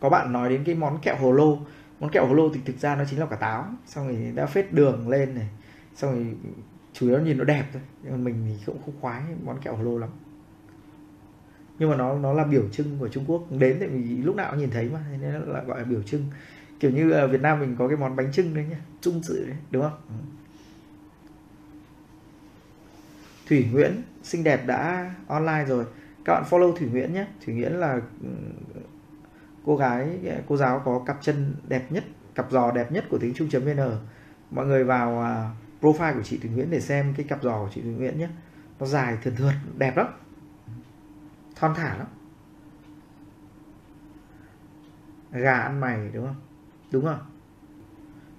Có bạn nói đến cái món kẹo hồ lô. Món kẹo hồ lô thì thực ra nó chính là quả táo, xong rồi đã phết đường lên này, xong rồi chủ yếu nhìn nó đẹp thôi. Nhưng mà mình thì cũng không khoái món kẹo hồ lô lắm. Nhưng mà nó là biểu trưng của Trung Quốc. Đến thì mình lúc nào cũng nhìn thấy mà, nên là gọi là biểu trưng. Kiểu như ở Việt Nam mình có cái món bánh trưng đấy nhá, trung sự đấy, đúng không? Thủy Nguyễn xinh đẹp đã online rồi. Các bạn follow Thủy Nguyễn nhé. Thủy Nguyễn là cô giáo có cặp chân đẹp nhất, cặp giò đẹp nhất của tiếng Trung.vn. Mọi người vào profile của chị Thủy Nguyễn để xem cái cặp giò của chị Thủy Nguyễn nhé. Nó dài thườn thượt, đẹp lắm, thon thả lắm. Gà ăn mày đúng không? Đúng không?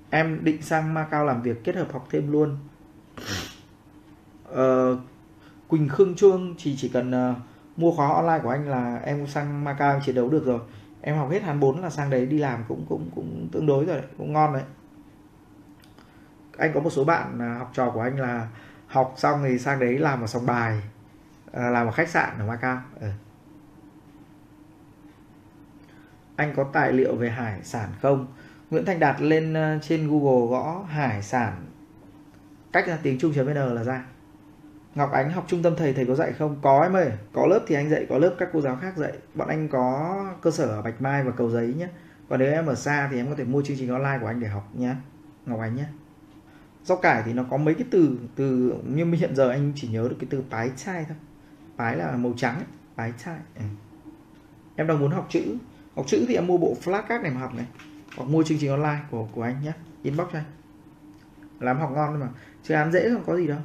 Em định sang Macau làm việc kết hợp học thêm luôn. Quỳnh Khương Chuông chỉ cần mua khóa online của anh là em sang Macau em chiến đấu được rồi. Em học hết Hàn 4 là sang đấy đi làm cũng tương đối rồi đấy, cũng ngon đấy. Anh có một số bạn học trò của anh là học xong thì sang đấy làm ở sòng bài, làm ở khách sạn ở Macau. Anh có tài liệu về hải sản không? Nguyễn Thanh Đạt lên trên Google gõ hải sản cách là tiếng Trung.vn là ra. Ngọc Ánh học trung tâm thầy có dạy không? Có em ơi, có lớp thì anh dạy, có lớp các cô giáo khác dạy. Bọn anh có cơ sở ở Bạch Mai và Cầu Giấy nhé. Còn nếu em ở xa thì em có thể mua chương trình online của anh để học nhé, Ngọc Ánh nhé. Rau cải thì nó có mấy cái từ nhưng hiện giờ anh chỉ nhớ được cái từ pái chai thôi. Pái là màu trắng, pái chai. Em đang muốn học chữ. Học chữ thì em mua bộ flashcard này mà học này. Hoặc mua chương trình online của anh nhé, inbox cho anh. Làm học ngon thôi mà, chứ án dễ không có gì đâu.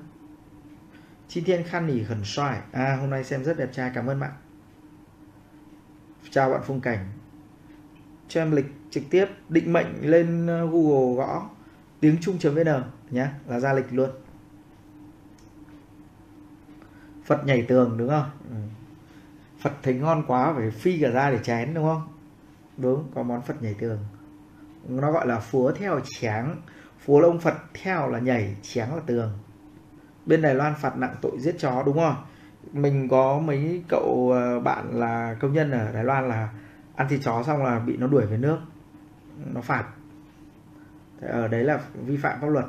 Chi Thiên Khan Nỉ Khẩn Xoài. À, hôm nay xem rất đẹp trai, cảm ơn bạn. Chào bạn Phong Cảnh. Cho em lịch trực tiếp, định mệnh lên Google gõ tiếng Trung.vn nhé, là ra lịch luôn. Phật nhảy tường đúng không? Phật thấy ngon quá phải phi cả ra để chén đúng không? Đúng, có món Phật nhảy tường. Nó gọi là Phúa Theo Chén. Phúa là ông Phật, theo là nhảy, chén là tường. Bên Đài Loan phạt nặng tội giết chó đúng không? Mình có mấy cậu bạn là công nhân ở Đài Loan là ăn thịt chó xong là bị nó đuổi về nước, nó phạt. Thế ở đấy là vi phạm pháp luật.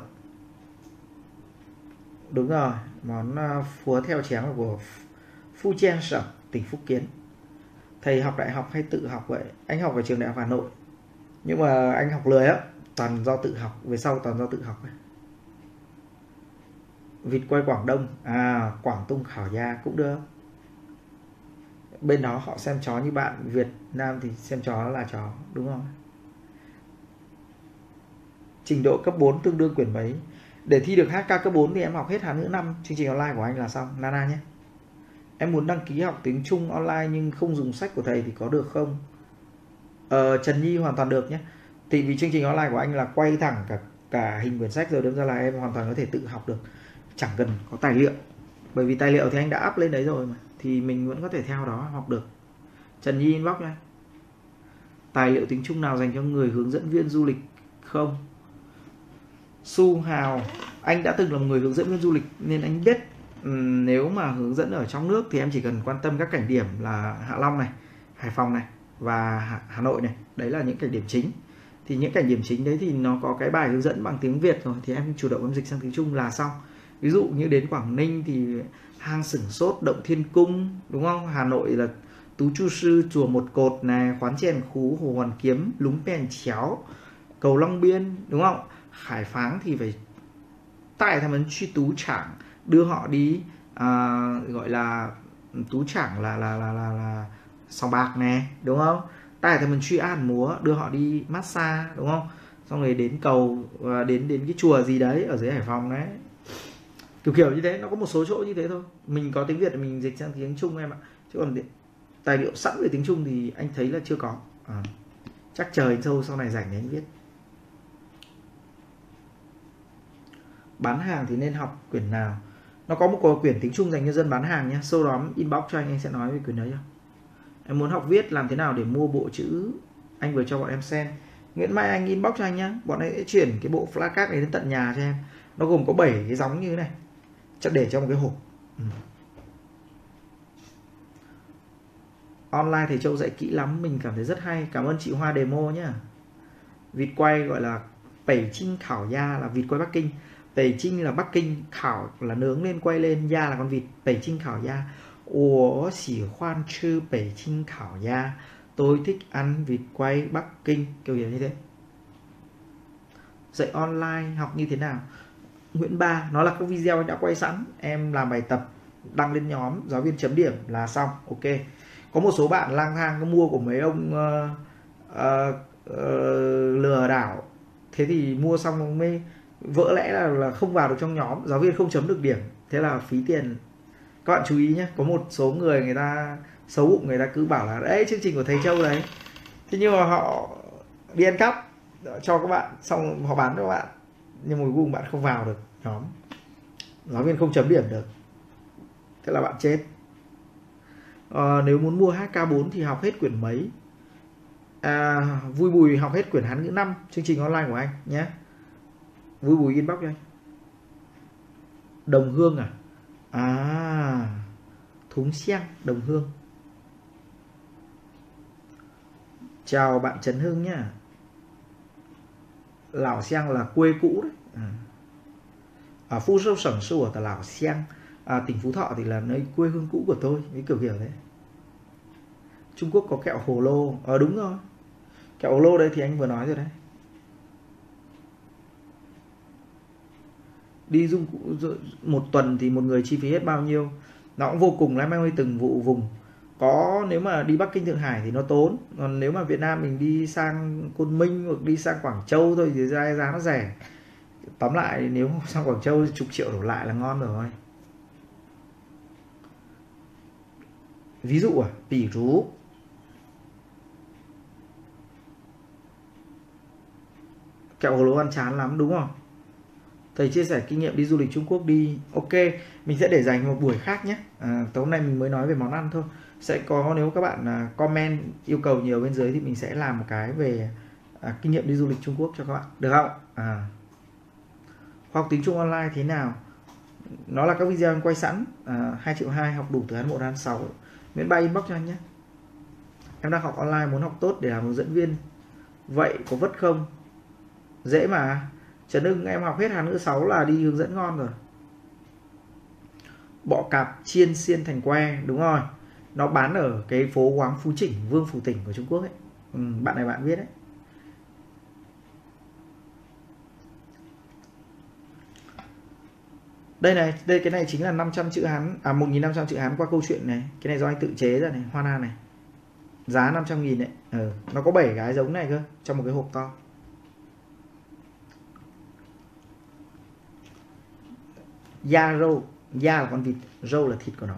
Đúng rồi, món Phúa Theo Chén của Phu Chen Sở, tỉnh Phúc Kiến. Thầy học đại học hay tự học vậy? Anh học ở trường đại học Hà Nội, nhưng mà anh học lười á, toàn do tự học, về sau toàn do tự học. Vịt quay Quảng Đông, à Quảng Tung Khảo Da cũng được. Bên đó họ xem chó như bạn Việt Nam thì xem chó là chó, đúng không? Trình độ cấp 4 tương đương quyển mấy? Để thi được HK cấp 4 thì em học hết Hán ngữ 5, chương trình online của anh là xong, Nana nhé. Em muốn đăng ký học tiếng Trung online nhưng không dùng sách của thầy thì có được không? Trần Nhi hoàn toàn được nhé. Thì vì chương trình online của anh là quay thẳng cả hình quyển sách rồi, đâm ra là em hoàn toàn có thể tự học được. Chẳng cần có tài liệu, bởi vì tài liệu thì anh đã up lên đấy rồi mà, thì mình vẫn có thể theo đó học được. Trần Nhi inbox nha. Tài liệu tiếng Trung nào dành cho người hướng dẫn viên du lịch không? Su Hào, anh đã từng là người hướng dẫn viên du lịch nên anh biết. Nếu mà hướng dẫn ở trong nước thì em chỉ cần quan tâm các cảnh điểm là Hạ Long này, Hải Phòng này và Hà Nội này. Đấy là những cảnh điểm chính. Thì những cảnh điểm chính đấy thì nó có cái bài hướng dẫn bằng tiếng Việt rồi, thì em chủ động em dịch sang tiếng Trung là xong. Ví dụ như đến Quảng Ninh thì hang Sửng Sốt, Động Thiên Cung, đúng không? Hà Nội là Tú Chu Sư, Chùa Một Cột này, Khoán Chèn Khú, Hồ Hoàn Kiếm, Lúng Pèn Chéo, Cầu Long Biên, đúng không? Hải Pháng thì phải tại tham vấn Truy Tú Trảng, đưa họ đi gọi là tú chẳng là sòng bạc nè, đúng không? Ta phải thấy mình truy ăn múa, đưa họ đi massage, đúng không? Xong rồi đến cầu, đến cái chùa gì đấy ở dưới Hải Phòng đấy, kiểu như thế. Nó có một số chỗ như thế thôi. Mình có tiếng Việt mình dịch sang tiếng Trung em ạ, chứ còn tài liệu sẵn về tiếng Trung thì anh thấy là chưa có. Chắc chờ anh Châu sau này rảnh thì anh viết. Bán hàng thì nên học quyển nào? Nó có một quyển tiếng Trung dành cho dân bán hàng nhé. Sau đó inbox cho anh sẽ nói về quyển đấy cho. Em muốn học viết làm thế nào để mua bộ chữ anh vừa cho bọn em xem. Nguyễn Mai Anh inbox cho anh nhé. Bọn anh sẽ chuyển cái bộ flashcard này đến tận nhà cho em. Nó gồm có 7 cái gióng như thế này, chắc để trong một cái hộp. Online thầy Châu dạy kỹ lắm, mình cảm thấy rất hay. Cảm ơn chị Hoa demo nhá. Vịt quay gọi là Bảy Trinh Khảo Da là vịt quay Bắc Kinh. Bảy Trinh là Bắc Kinh, khảo là nướng lên quay lên, da là con vịt. Bảy Trinh Khảo Da. Ủa xỉ khoan chư Bảy Trinh Khảo Da. Tôi thích ăn vịt quay Bắc Kinh, kiểu như thế. Dạy online học như thế nào? Nguyễn Ba, nó là các video anh đã quay sẵn, em làm bài tập đăng lên nhóm, giáo viên chấm điểm là xong, ok. Có một số bạn lang thang có mua của mấy ông lừa đảo, thế thì mua xong mới vỡ lẽ là không vào được trong nhóm, giáo viên không chấm được điểm, thế là phí tiền. Các bạn chú ý nhé, có một số người, người ta xấu bụng, người ta cứ bảo là đấy chương trình của thầy Châu đấy, thế nhưng mà họ đi ăn cắp cho các bạn, xong họ bán cho các bạn, nhưng mà cuối cùng bạn không vào được nhóm, giáo viên không chấm điểm được, thế là bạn chết. Nếu muốn mua HK4 thì học hết quyển mấy? Vui Bùi học hết quyển Hán ngữ 5, chương trình online của anh nhé. Vui Bùi inbox cho anh. Đồng Hương à? À, Thúng Sang, Đồng Hương. Chào bạn Trấn Hưng nhá. Lào Sang là quê cũ đấy. Ở Phu Sâu Sẩn Sưu ở Lào Sang. Tỉnh Phú Thọ thì là nơi quê hương cũ của tôi, cái kiểu thế. Trung Quốc có kẹo hồ lô. Đúng rồi, kẹo hồ lô đây thì anh vừa nói rồi đấy. Đi dung một tuần thì một người chi phí hết bao nhiêu? Nó cũng vô cùng, lắm anh từng vụ vùng. Có nếu mà đi Bắc Kinh Thượng Hải thì nó tốn, còn nếu mà Việt Nam mình đi sang Côn Minh hoặc đi sang Quảng Châu thôi thì giá nó rẻ. Tóm lại nếu sang Quảng Châu chục triệu đổ lại là ngon rồi. Ví dụ à? Ví dụ. Kẹo hồ lô ăn chán lắm đúng không? Thầy chia sẻ kinh nghiệm đi du lịch Trung Quốc đi. Ok, mình sẽ để dành một buổi khác nhé. Tối hôm nay mình mới nói về món ăn thôi. Sẽ có, nếu các bạn comment yêu cầu nhiều bên dưới thì mình sẽ làm một cái về kinh nghiệm đi du lịch Trung Quốc cho các bạn. Được không? Học tiếng Trung online thế nào? Nó là các video em quay sẵn. 2.2 triệu, học đủ từ H1 đến H6. Nguyễn Ba inbox cho anh nhé. Em đang học online muốn học tốt để làm hướng dẫn viên, vậy có vất không? Dễ mà. Trần Hưng, em học hết Hán ngữ 6 là đi hướng dẫn ngon rồi. Bọ cạp chiên xiên thành que, đúng rồi. Nó bán ở cái phố Hoáng Phú Chỉnh, Vương Phủ Tỉnh của Trung Quốc ấy. Bạn này bạn biết đấy. Đây này, đây cái này chính là 500 chữ Hán, 1.500 chữ Hán qua câu chuyện này. Cái này do anh tự chế ra này, Hoa Lan này. Giá 500.000 đấy. Nó có 7 cái giống này cơ, trong một cái hộp to. Da râu, da là con vịt, râu là thịt của nó.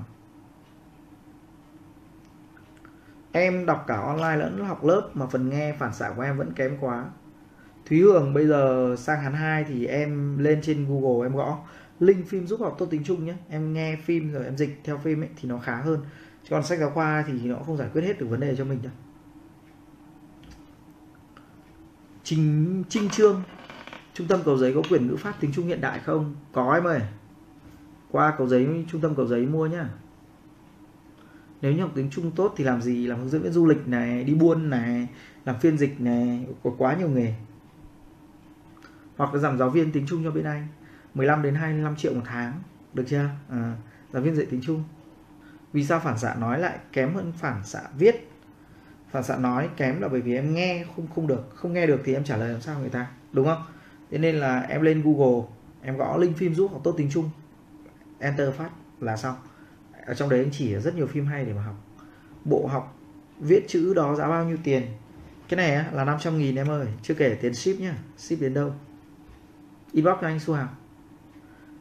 Em đọc cả online lẫn học lớp mà phần nghe phản xạ của em vẫn kém quá. Thúy Hường, bây giờ sang Hán 2 thì em lên trên Google em gõ link phim giúp học tốt tiếng Trung nhé. Em nghe phim rồi em dịch theo phim ấy thì nó khá hơn. Chứ còn sách giáo khoa thì nó không giải quyết hết được vấn đề cho mình đâu. Trinh Trương, Trung tâm Cầu Giấy có quyển ngữ pháp tiếng Trung hiện đại không? Có em ơi. Qua Cầu Giấy, Trung tâm Cầu Giấy mua nhá. Nếu như học tiếng Trung tốt thì làm gì? Làm hướng dẫn viên du lịch này, đi buôn này, làm phiên dịch này, có quá nhiều nghề. Hoặc là giảm giáo viên tiếng Trung cho bên anh 15 đến 25 triệu một tháng. Được chưa? Giáo viên dạy tiếng Trung. Vì sao phản xạ nói lại kém hơn phản xạ viết? Phản xạ nói kém là bởi vì em nghe không được. Không nghe được thì em trả lời làm sao người ta, đúng không? Thế nên là em lên Google, em gõ link phim giúp học tốt tiếng Trung, enter phát là xong. Ở trong đấy anh chỉ rất nhiều phim hay để mà học. Bộ học viết chữ đó giá bao nhiêu tiền? Cái này á, là 500.000 em ơi. Chưa kể tiền ship nhá. Ship đến đâu? Inbox cho anh Su Hào.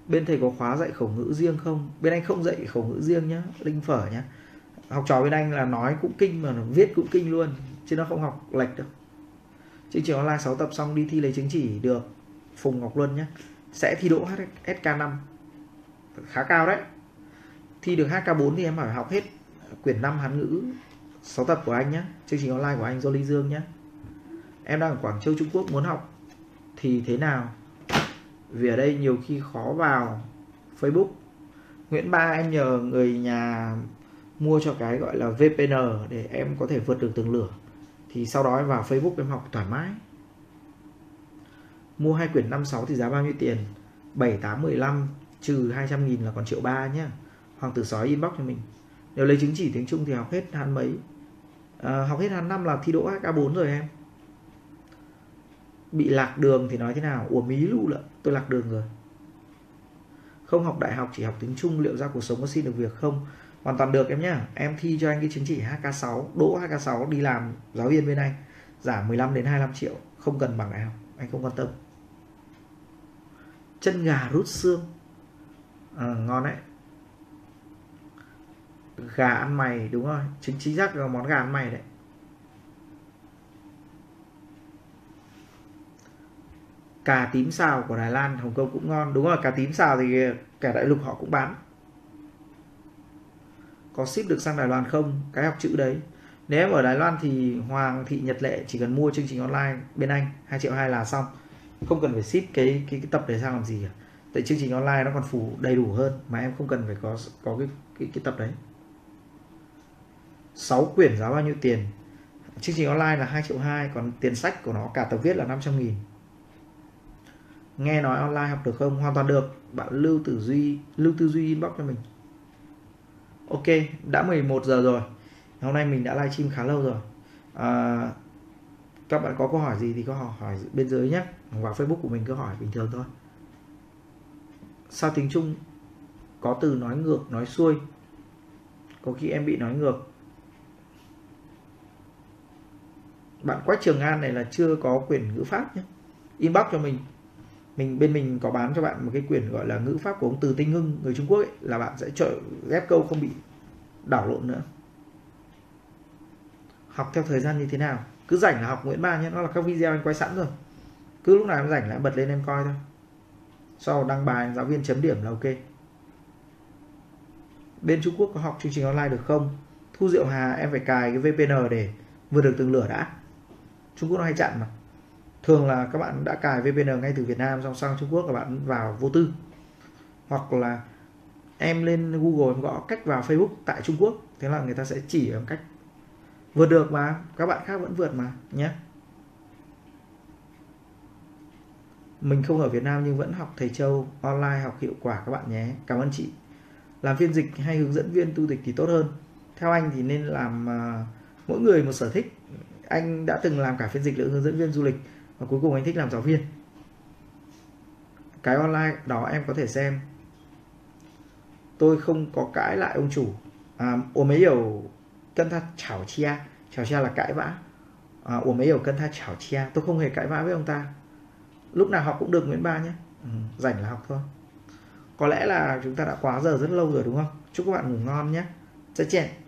Bên thầy có khóa dạy khẩu ngữ riêng không? Bên anh không dạy khẩu ngữ riêng nhá, linh phở nhá. Học trò bên anh là nói cũng kinh mà nó viết cũng kinh luôn, chứ nó không học lệch đâu. Chương trình online 6 tập xong đi thi lấy chứng chỉ được Phùng Ngọc Luân nhá. Sẽ thi đỗ HSK5 khá cao đấy. Thi được HK4 thì em phải học hết quyển 5 Hán ngữ 6 tập của anh nhé. Chương trình online của anh do Lý Dương nhé. Em đang ở Quảng Châu, Trung Quốc muốn học thì thế nào? Vì ở đây nhiều khi khó vào Facebook. Nguyễn Ba em nhờ người nhà mua cho cái gọi là VPN để em có thể vượt được tường lửa. Thì sau đó em vào Facebook em học thoải mái. Mua 2 quyển 56 thì giá bao nhiêu tiền? 7, 8, 15 trừ 200.000 là còn 1,3 triệu nhé. Hoàng Tử Sói inbox cho mình. Nếu lấy chứng chỉ tiếng Trung thì học hết Hán mấy? Học hết Hán 5 là thi đỗ HK4 rồi em. Bị lạc đường thì nói thế nào? Ủa mí lụ lợn, tôi lạc đường rồi. Không học đại học chỉ học tiếng Trung, liệu ra cuộc sống có xin được việc không? Hoàn toàn được em nhá. Em thi cho anh cái chứng chỉ HK6, đỗ HK6 đi làm giáo viên bên anh, giảm 15 đến 25 triệu, không cần bằng đại học, anh không quan tâm. Chân gà rút xương. Ngon đấy. Gà ăn mày, đúng rồi, chính xác là món gà ăn mày đấy. Cà tím xào của Đài Loan, Hồng Kông cũng ngon. Đúng rồi, cà tím xào thì cả đại lục họ cũng bán. Có ship được sang Đài Loan không? Cái học chữ đấy. Nếu em ở Đài Loan thì Hoàng Thị Nhật Lệ chỉ cần mua chương trình online bên anh 2,2 triệu là xong. Không cần phải ship cái tập đấy sang làm gì cả. Tại chương trình online nó còn phủ đầy đủ hơn, mà em không cần phải có cái tập đấy. 6 quyển giá bao nhiêu tiền? Chương trình online là 2,2 triệu, còn tiền sách của nó cả tập viết là 500.000. Nghe nói online học được không? Hoàn toàn được. Bạn Lưu Tư Duy inbox cho mình. Ok, đã 11 giờ rồi. Hôm nay mình đã livestream khá lâu rồi. Các bạn có câu hỏi gì thì có hỏi bên dưới nhé. Vào Facebook của mình cứ hỏi bình thường thôi. Sao tiếng Trung có từ nói ngược, nói xuôi? Có khi em bị nói ngược. Bạn Quách Trường An này là chưa có quyển ngữ pháp nhé. Inbox cho mình. Bên mình có bán cho bạn một cái quyển gọi là ngữ pháp của ông Từ Tinh Hưng, người Trung Quốc ấy, là bạn sẽ ghép câu không bị đảo lộn nữa. Học theo thời gian như thế nào? Cứ rảnh là học Nguyễn Ba nhé, nó là các video anh quay sẵn rồi. Cứ lúc nào em rảnh lại bật lên em coi thôi. Sau đăng bài giáo viên chấm điểm là ok. Bên Trung Quốc có học chương trình online được không? Thu Diệu Hà, em phải cài cái VPN để vượt được tường lửa đã. Trung Quốc nó hay chặn mà. Thường là các bạn đã cài VPN ngay từ Việt Nam xong sang Trung Quốc các bạn vào vô tư. Hoặc là em lên Google em gõ cách vào Facebook tại Trung Quốc, thế là người ta sẽ chỉ em cách vượt được mà, các bạn khác vẫn vượt mà nhé. Mình không ở Việt Nam nhưng vẫn học thầy Châu online, học hiệu quả các bạn nhé. Cảm ơn chị. Làm phiên dịch hay hướng dẫn viên tu dịch thì tốt hơn? Theo anh thì nên làm mỗi người một sở thích. Anh đã từng làm cả phiên dịch lẫn hướng dẫn viên du lịch, và cuối cùng anh thích làm giáo viên. Cái online đó em có thể xem. Tôi không có cãi lại ông chủ. Ủa mấy hiểu cân tha chảo chia. Chảo chia là cãi vã. Ủa mấy hiểu cân tha chảo chia. Tôi không hề cãi vã với ông ta. Lúc nào học cũng được Nguyễn Ba nhé. Rảnh là học thôi. Có lẽ là chúng ta đã quá giờ rất lâu rồi đúng không? Chúc các bạn ngủ ngon nhé. Chào chị.